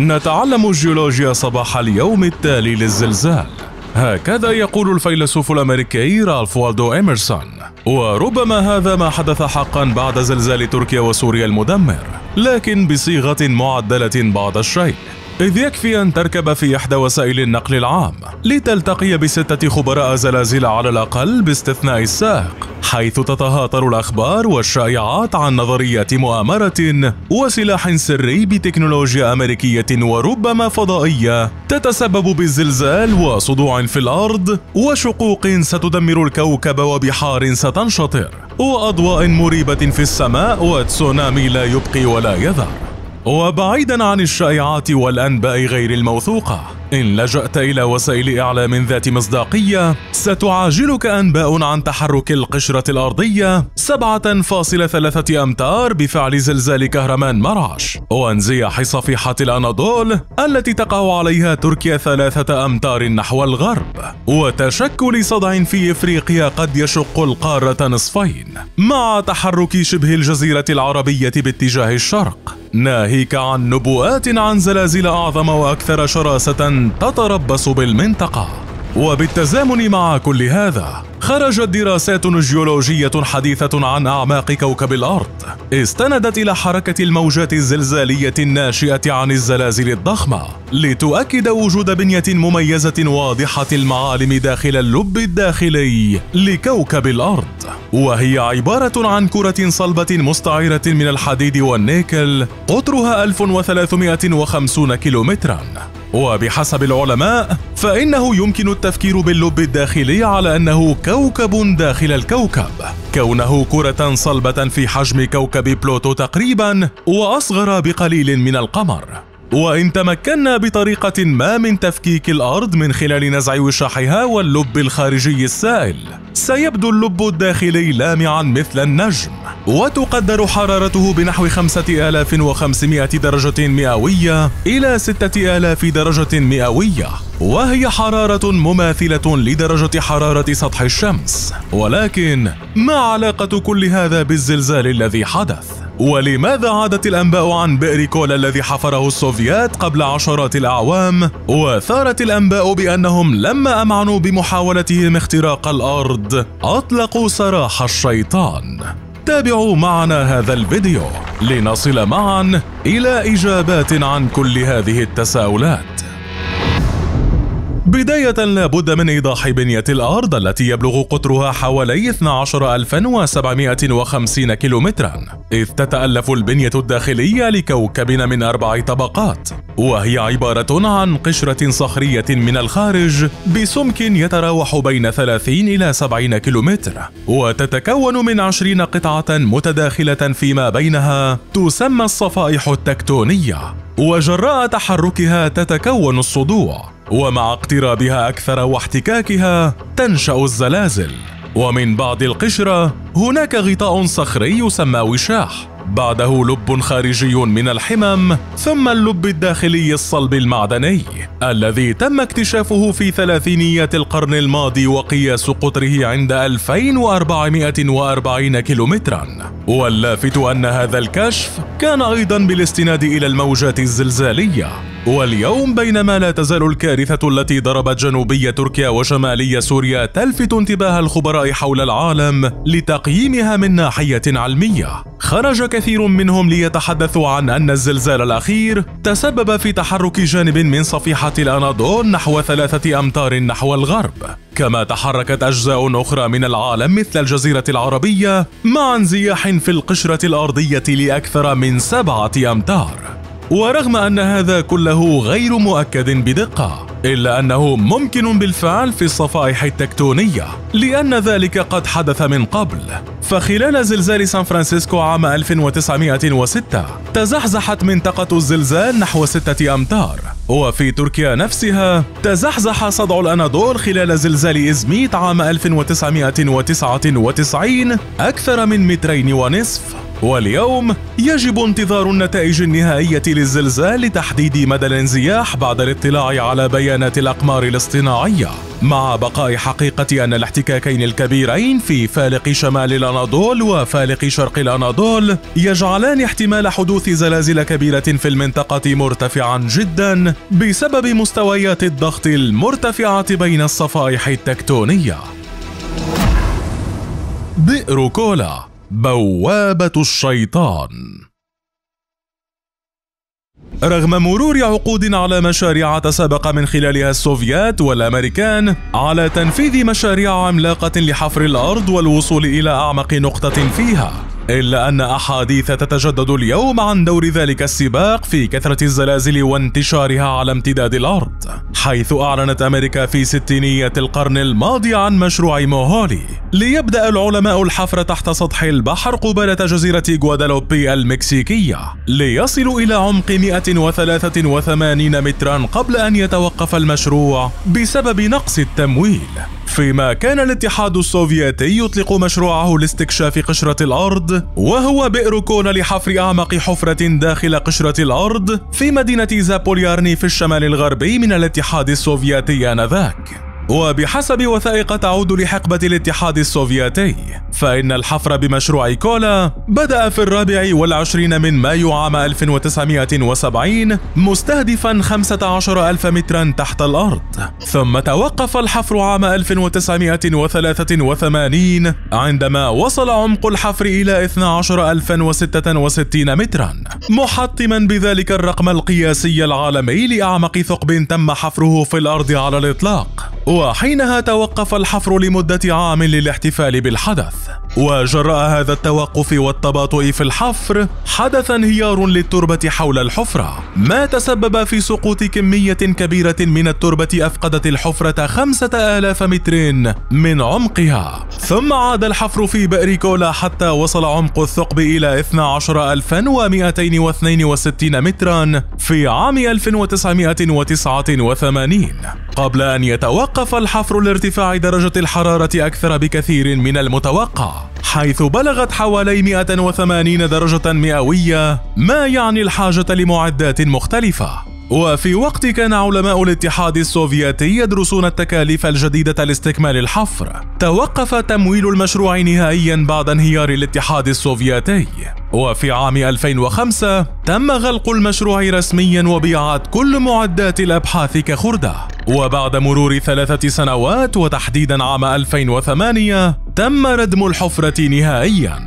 نتعلم الجيولوجيا صباح اليوم التالي للزلزال، هكذا يقول الفيلسوف الأمريكي رالف والدو إيمرسون. وربما هذا ما حدث حقا بعد زلزال تركيا وسوريا المدمر، لكن بصيغة معدلة بعض الشيء، إذ يكفي أن تركب في إحدى وسائل النقل العام لتلتقي ب6 خبراء زلازل على الأقل باستثناء السائق، حيث تتهاتر الأخبار والشائعات عن نظريات مؤامرة وسلاح سري بتكنولوجيا أمريكية وربما فضائية تتسبب بزلزال وصدوع في الأرض وشقوق ستدمر الكوكب وبحار ستنشطر وأضواء مريبة في السماء وتسونامي لا يبقي ولا يذر. وبعيداً عن الشائعات والأنباء غير الموثوقة، إن لجأت إلى وسائل إعلام ذات مصداقية ستعاجلك أنباء عن تحرك القشرة الأرضية 7.3 أمتار بفعل زلزال كهرمان مرعش وانزياح صفيحة الأناضول التي تقع عليها تركيا 3 أمتار نحو الغرب، وتشكل صدع في إفريقيا قد يشق القارة نصفين مع تحرك شبه الجزيرة العربية باتجاه الشرق، ناهيك عن نبوءات عن زلازل أعظم وأكثر شراسة تتربص بالمنطقة. وبالتزامن مع كل هذا، خرجت دراسات جيولوجية حديثة عن أعماق كوكب الأرض استندت إلى حركة الموجات الزلزالية الناشئة عن الزلازل الضخمة لتؤكد وجود بنية مميزة واضحة المعالم داخل اللب الداخلي لكوكب الأرض، وهي عبارة عن كرة صلبة مستعيرة من الحديد والنيكل قطرها 1350 كيلومتراً. وبحسب العلماء فإنه يمكن التفكير باللب الداخلي على أنه كوكب داخل الكوكب، كونه كرة صلبة في حجم كوكب بلوتو تقريباً وأصغر بقليل من القمر. وإن تمكنا بطريقة ما من تفكيك الأرض من خلال نزع وشاحها واللب الخارجي السائل، سيبدو اللب الداخلي لامعاً مثل النجم، وتقدر حرارته بنحو 5500 درجة مئوية إلى 6000 درجة مئوية، وهي حرارة مماثلة لدرجة حرارة سطح الشمس. ولكن ما علاقة كل هذا بالزلزال الذي حدث؟ ولماذا عادت الأنباء عن بئر كولا الذي حفره السوفيات قبل عشرات الأعوام؟ وثارت الأنباء بأنهم لما أمعنوا بمحاولتهم اختراق الأرض أطلقوا سراح الشيطان. تابعوا معنا هذا الفيديو لنصل معا إلى إجابات عن كل هذه التساؤلات. بداية لا بد من إيضاح بنية الأرض التي يبلغ قطرها حوالي 12750 كيلومترا، إذ تتألف البنية الداخلية لكوكبنا من 4 طبقات، وهي عبارة عن قشرة صخرية من الخارج بسمك يتراوح بين 30 إلى 70 كيلومتر، وتتكون من 20 قطعة متداخلة فيما بينها تسمى الصفائح التكتونية، وجراء تحركها تتكون الصدوع، ومع اقترابها أكثر واحتكاكها تنشأ الزلازل. ومن بعد القشرة هناك غطاء صخري يسمى وشاح، بعده لب خارجي من الحمم، ثم اللب الداخلي الصلب المعدني الذي تم اكتشافه في 30 القرن الماضي وقياس قطره عند 2440 كيلومترا. واللافت أن هذا الكشف كان أيضا بالاستناد إلى الموجات الزلزالية. واليوم بينما لا تزال الكارثة التي ضربت جنوبية تركيا وشمالية سوريا تلفت انتباه الخبراء حول العالم لتقييمها من ناحية علمية، خرج كثير منهم ليتحدثوا عن أن الزلزال الأخير تسبب في تحرك جانب من صفيحة الأناضول نحو 3 أمتار نحو الغرب، كما تحركت أجزاء أخرى من العالم مثل الجزيرة العربية مع انزياح في القشرة الأرضية لأكثر من 7 أمتار. ورغم أن هذا كله غير مؤكد بدقة، إلا أنه ممكن بالفعل في الصفائح التكتونية، لأن ذلك قد حدث من قبل. فخلال زلزال سان فرانسيسكو عام 1906 تزحزحت منطقة الزلزال نحو 6 أمتار، وفي تركيا نفسها تزحزح صدع الأناضول خلال زلزال إزميت عام 1999 أكثر من 2.5 متر، واليوم يجب انتظار النتائج النهائية للزلزال لتحديد مدى الانزياح بعد الاطلاع على بيانات الأقمار الاصطناعية، مع بقاء حقيقة أن الاحتكاكين الكبيرين في فالق شمال الأناضول وفالق شرق الأناضول يجعلان احتمال حدوث زلازل كبيرة في المنطقة مرتفعا جدا بسبب مستويات الضغط المرتفعة بين الصفائح التكتونية. بئر كولا، بوابة الشيطان. رغم مرور عقود على مشاريع تسابق من خلالها السوفيات والأمريكان على تنفيذ مشاريع عملاقة لحفر الأرض والوصول إلى أعمق نقطة فيها، إلا أن أحاديث تتجدد اليوم عن دور ذلك السباق في كثرة الزلازل وانتشارها على امتداد الأرض، حيث أعلنت أمريكا في ستينية القرن الماضي عن مشروع موهولي ليبدأ العلماء الحفر تحت سطح البحر قبالة جزيرة غوادالوبي المكسيكية ليصلوا إلى عمق 183 مترا قبل أن يتوقف المشروع بسبب نقص التمويل، فيما كان الاتحاد السوفيتي يطلق مشروعه لاستكشاف قشرة الأرض، وهو بئر كولا، لحفر أعمق حفرة داخل قشرة الأرض في مدينة زابوليارني في الشمال الغربي من الاتحاد السوفيتي آنذاك. وبحسب وثائق تعود لحقبة الاتحاد السوفيتي، فإن الحفر بمشروع كولا بدأ في 24 من مايو عام 1970 مستهدفا 15,000 مترا تحت الأرض، ثم توقف الحفر عام 1983 عندما وصل عمق الحفر إلى 12,066 مترا، محطما بذلك الرقم القياسي العالمي لأعمق ثقب تم حفره في الأرض على الإطلاق. وحينها توقف الحفر لمدة عام للاحتفال بالحدث، وجراء هذا التوقف والتباطؤ في الحفر حدث انهيار للتربة حول الحفرة، ما تسبب في سقوط كمية كبيرة من التربة أفقدت الحفرة 5,000 متر من عمقها. ثم عاد الحفر في بئر كولا حتى وصل عمق الثقب إلى 12,262 مترا في عام 1989 قبل أن يتوقف الحفر لارتفاع درجة الحرارة أكثر بكثير من المتوقع، حيث بلغت حوالي 180 درجة مئوية، ما يعني الحاجة لمعدات مختلفة. وفي وقت كان علماء الاتحاد السوفيتي يدرسون التكاليف الجديدة لاستكمال الحفر، توقف تمويل المشروع نهائيا بعد انهيار الاتحاد السوفيتي، وفي عام 2005 تم غلق المشروع رسميا وبيعت كل معدات الأبحاث كخردة. وبعد مرور 3 سنوات وتحديدا عام 2008 تم ردم الحفرة نهائيا.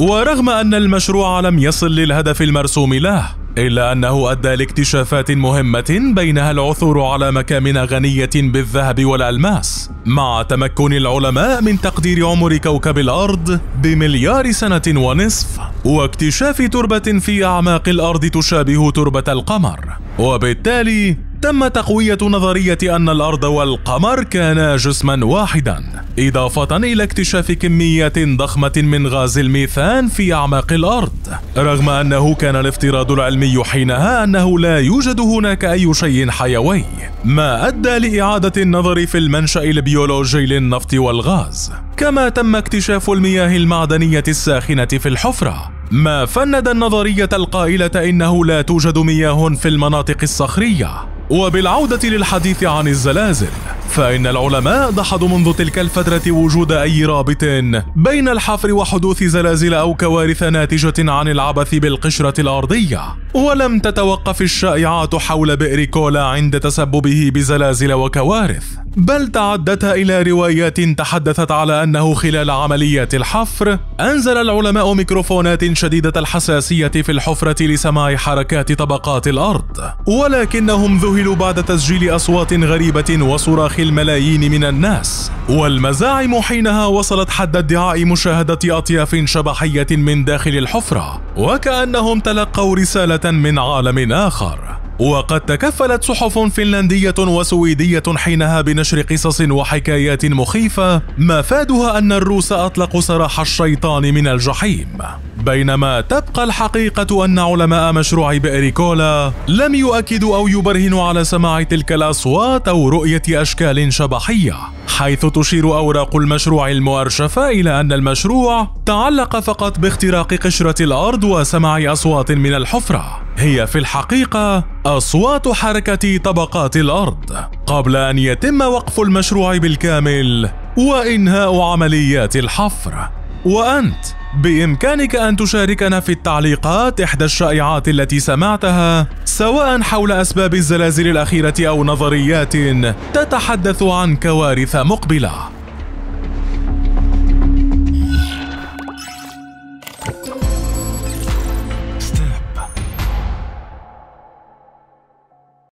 ورغم أن المشروع لم يصل للهدف المرسوم له، إلا أنه أدى لاكتشافات مهمة، بينها العثور على مكامن غنية بالذهب والألماس، مع تمكن العلماء من تقدير عمر كوكب الأرض بمليار سنة ونصف، واكتشاف تربة في أعماق الأرض تشابه تربة القمر، وبالتالي تم تقوية نظرية أن الأرض والقمر كانا جسما واحدا، إضافة إلى اكتشاف كميات ضخمة من غاز الميثان في أعماق الأرض، رغم أنه كان الافتراض العلمي حينها أنه لا يوجد هناك أي شيء حيوي، ما أدى لإعادة النظر في المنشأ البيولوجي للنفط والغاز. كما تم اكتشاف المياه المعدنية الساخنة في الحفرة، ما فند النظرية القائلة إنه لا توجد مياه في المناطق الصخرية. وبالعودة للحديث عن الزلازل، فإن العلماء دحضوا منذ تلك الفترة وجود أي رابط بين الحفر وحدوث زلازل أو كوارث ناتجة عن العبث بالقشرة الأرضية، ولم تتوقف الشائعات حول بئر كولا عند تسببه بزلازل وكوارث، بل تعدت إلى روايات تحدثت على أنه خلال عمليات الحفر أنزل العلماء ميكروفونات شديدة الحساسية في الحفرة لسماع حركات طبقات الأرض، ولكنهم ذهلوا بعد تسجيل أصوات غريبة وصراخ الملايين من الناس، والمزاعم حينها وصلت حد ادعاء مشاهدة أطياف شبحية من داخل الحفرة، وكأنهم تلقوا رسالة من عالم آخر. وقد تكفلت صحف فنلندية وسويدية حينها بنشر قصص وحكايات مخيفة مفادها أن الروس أطلقوا سراح الشيطان من الجحيم، بينما تبقى الحقيقة أن علماء مشروع بئر كولا لم يؤكدوا أو يبرهنوا على سماع تلك الأصوات أو رؤية أشكال شبحية، حيث تشير أوراق المشروع المؤرشفة إلى أن المشروع تعلق فقط باختراق قشرة الأرض وسماع أصوات من الحفرة، هي في الحقيقة أصوات حركة طبقات الأرض، قبل أن يتم وقف المشروع بالكامل وإنهاء عمليات الحفر. وأنت بإمكانك أن تشاركنا في التعليقات إحدى الشائعات التي سمعتها، سواء حول أسباب الزلازل الأخيرة أو نظريات تتحدث عن كوارث مقبلة.